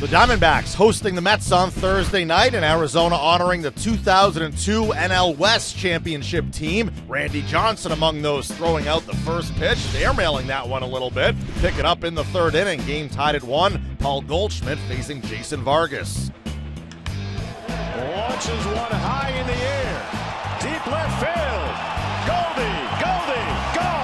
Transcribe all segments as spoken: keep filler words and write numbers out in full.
The Diamondbacks hosting the Mets on Thursday night, and Arizona honoring the two thousand two N L West championship team. Randy Johnson among those throwing out the first pitch. They're mailing that one a little bit. Pick it up in the third inning. Game tied at one. Paul Goldschmidt facing Jason Vargas. Launches one high in the air. Deep left field. Goldie, Goldie, gone.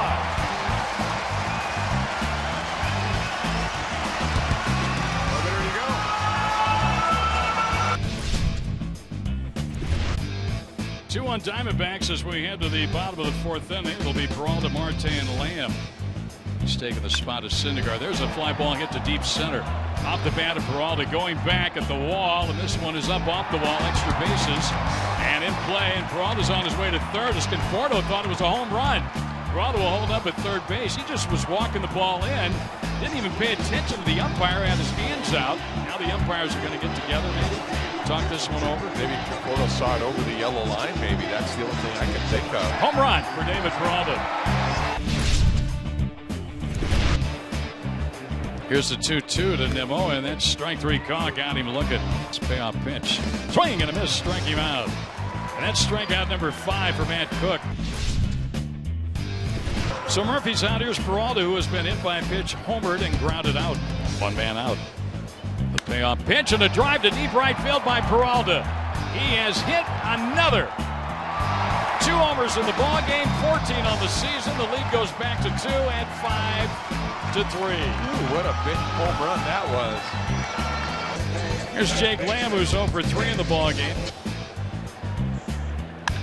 Two on Diamondbacks as we head to the bottom of the fourth inning. It'll be Peralta, Marte, and Lamb. He's taking the spot of Syndergaard. There's a fly ball hit to deep center. Off the bat of Peralta, going back at the wall, and this one is up off the wall. Extra bases and in play, and Peralta's on his way to third. Conforto thought it was a home run. Peralta will hold up at third base. He just was walking the ball in. Didn't even pay attention to the umpire. Had his hands out. Now the umpires are going to get together, maybe talk this one over. Maybe Conforto saw it over the yellow line. Maybe that's the only thing I can think of. Home run for David Peralta. Here's the two two to Nimmo, and that's strike three call. Got him looking. It's payoff pitch. Swing and a miss. Strike him out. And that's strikeout number five for Matt Cook. So Murphy's out. Here's Peralta, who has been hit by a pitch, homered, and grounded out. One man out. The payoff pitch and a drive to deep right field by Peralta. He has hit another. Two homers in the ball game, fourteen on the season. The lead goes back to two and five to three. Ooh, what a big home run that was. Here's Jake Lamb, who's oh for three in the ball game.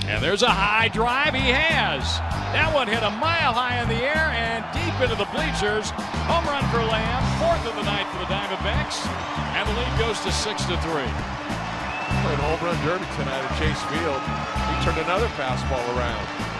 And there's a high drive. He has. That one hit a mile high in the air and deep into the bleachers. Home run for Lamb, fourth of the night for the Diamondbacks, and the lead goes to six to three. Played home run derby tonight at Chase Field. He turned another fastball around.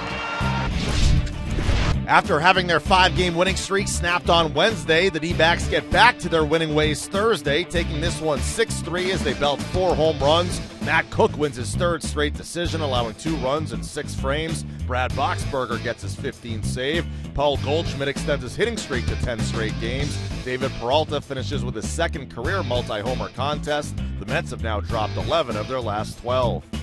After having their five-game winning streak snapped on Wednesday, the D-backs get back to their winning ways Thursday, taking this one six three as they belt four home runs. Matt Cook wins his third straight decision, allowing two runs in six frames. Brad Boxberger gets his fifteenth save. Paul Goldschmidt extends his hitting streak to ten straight games. David Peralta finishes with his second career multi-homer contest. The Mets have now dropped eleven of their last twelve.